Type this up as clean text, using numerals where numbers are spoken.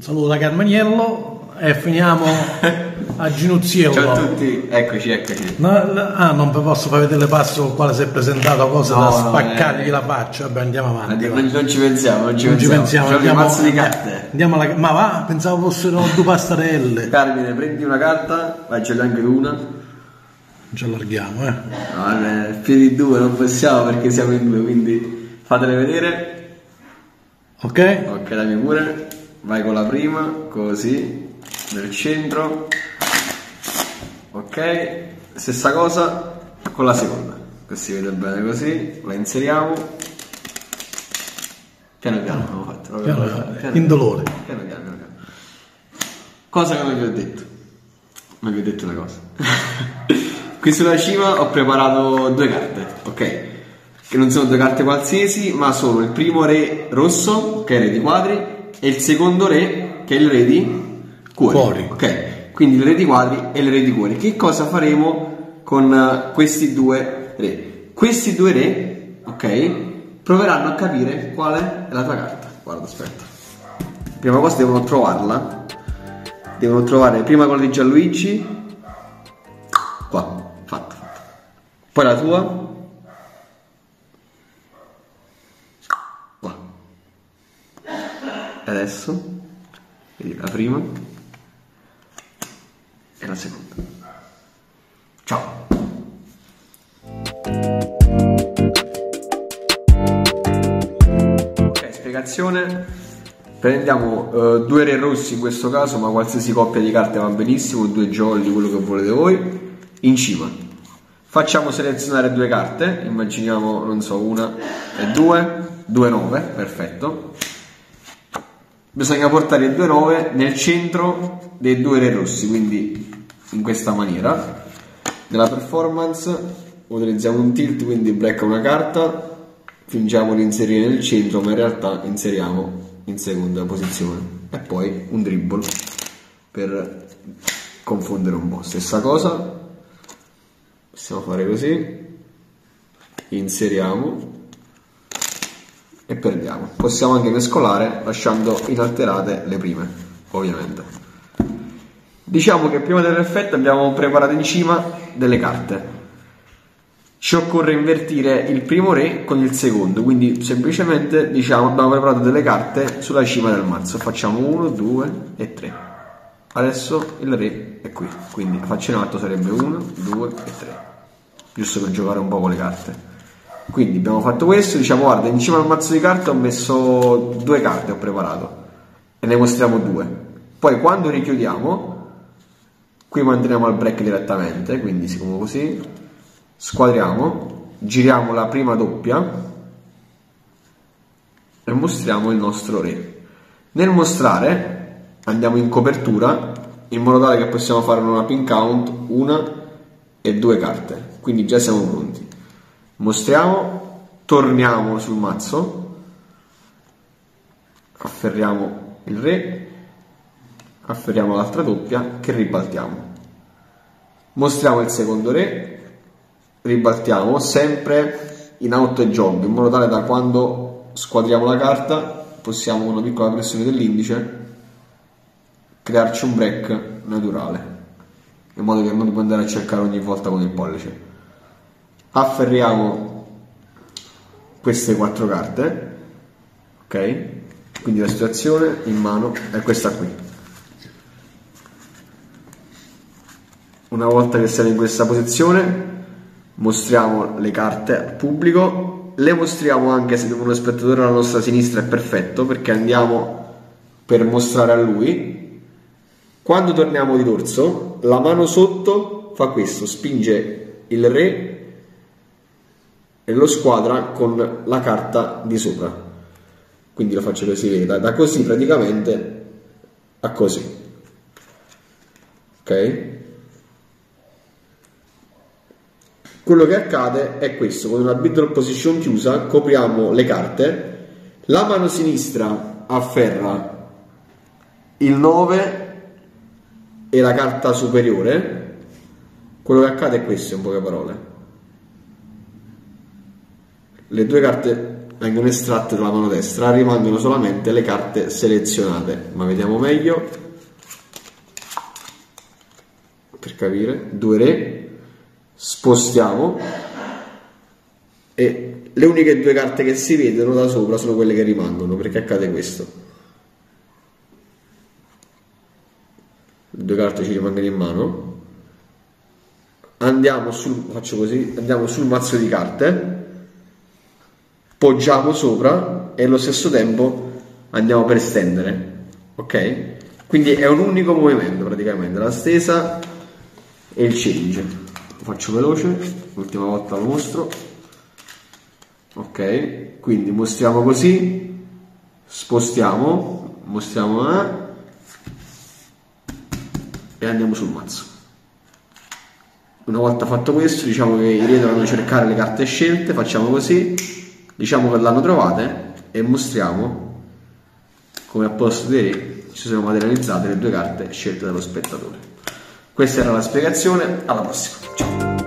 Un saluto da Carmaniello e finiamo a Ginuziello. Ciao a tutti, eccoci, eccoci. Ah, non vi posso far vedere le passo con quale si è presentato, cose no, da spaccargli la faccia. Vabbè, andiamo avanti. Non ci pensiamo. Andiamo, mazzo di carte. Andiamo alla... Ma va, pensavo fossero due pastarelle. Carmine, prendi una carta, vai, ce l'hai anche una. Ci allarghiamo, eh? No, più di due non possiamo perché siamo in due, quindi fatele vedere. Ok? Ok, dammi pure. Vai con la prima, così, nel centro. Ok, stessa cosa con la seconda, che si vede bene così, la inseriamo. Piano piano abbiamo fatto. Piano, indolore. Piano piano. Cosa che non vi ho detto? Non vi ho detto una cosa. Qui sulla cima ho preparato due carte, ok? Che non sono due carte qualsiasi, ma sono il primo re rosso, che è il re di quadri, e il secondo re, che è il re di cuori. Ok? Quindi il re di quadri e il re di cuori. Che cosa faremo con questi due re? Questi due re, ok? Proveranno a capire qual è la tua carta. Guarda, aspetta. Prima cosa devono trovarla. Devono trovare prima quella di Gianluigi. Qua. Fatto. Poi la tua. Qua. E adesso. Vedi la prima. E la seconda. Ciao. Ok, spiegazione. Prendiamo due re rossi in questo caso, ma qualsiasi coppia di carte va benissimo, due jolly, quello che volete voi. In cima facciamo selezionare due carte, immaginiamo, non so, una e due 9, perfetto. Bisogna portare il 2-9 nel centro dei due re rossi, quindi in questa maniera. Nella performance utilizziamo un tilt, quindi blocca una carta, fingiamo di inserire nel centro, ma in realtà inseriamo in seconda posizione, e poi un dribble per confondere un po'. Stessa cosa, possiamo fare così, inseriamo e perdiamo. Possiamo anche mescolare lasciando inalterate le prime, ovviamente. Diciamo che prima dell'effetto abbiamo preparato in cima delle carte. Ci occorre invertire il primo re con il secondo, quindi semplicemente diciamo abbiamo preparato delle carte sulla cima del mazzo. Facciamo 1, 2 e 3. Adesso il re è qui, quindi faccio in alto, sarebbe 1, 2 e 3, giusto per giocare un po' con le carte. Quindi abbiamo fatto questo, diciamo guarda, in cima al mazzo di carte ho messo due carte, ho preparato, e ne mostriamo due. Poi quando richiudiamo, qui manteniamo al break direttamente, quindi siccome così, squadriamo, giriamo la prima doppia e mostriamo il nostro re. Nel mostrare andiamo in copertura in modo tale che possiamo fare una pin count, una e due carte, quindi già siamo pronti. Mostriamo, torniamo sul mazzo, afferriamo il re, afferriamo l'altra doppia che ribaltiamo, mostriamo il secondo re, ribaltiamo sempre in out e jog, in modo tale da quando squadriamo la carta possiamo con una piccola pressione dell'indice crearci un break naturale, in modo che non dobbiamo andare a cercare ogni volta con il pollice. Afferriamo queste quattro carte, ok? Quindi la situazione in mano è questa qui. Una volta che siamo in questa posizione mostriamo le carte al pubblico, le mostriamo anche se uno spettatore alla nostra sinistra è perfetto, perché andiamo per mostrare a lui. Quando torniamo di dorso, la mano sotto fa questo, spinge il re e lo squadra con la carta di sopra. Quindi lo faccio così, veda, da così praticamente a così. Ok? Quello che accade è questo, con una middle position chiusa copriamo le carte, la mano sinistra afferra il 9 e la carta superiore. Quello che accade è questo, in poche parole, le due carte vengono estratte dalla mano destra, rimangono solamente le carte selezionate. Ma vediamo meglio per capire. 2 re, spostiamo, e le uniche due carte che si vedono da sopra sono quelle che rimangono, perché accade questo. Due carte ci rimangono in mano. Andiamo sul, faccio così, andiamo sul mazzo di carte, poggiamo sopra e allo stesso tempo andiamo per stendere, ok? Quindi è un unico movimento praticamente, la stesa e il change. Lo faccio veloce, l'ultima volta lo mostro, ok? Quindi mostriamo così, spostiamo, mostriamo una, e andiamo sul mazzo. Una volta fatto questo, diciamo che i re dovranno cercare le carte scelte, facciamo così, diciamo che l'hanno trovate e mostriamo come a posto dei re ci sono materializzate le due carte scelte dallo spettatore. Questa era la spiegazione, alla prossima, ciao!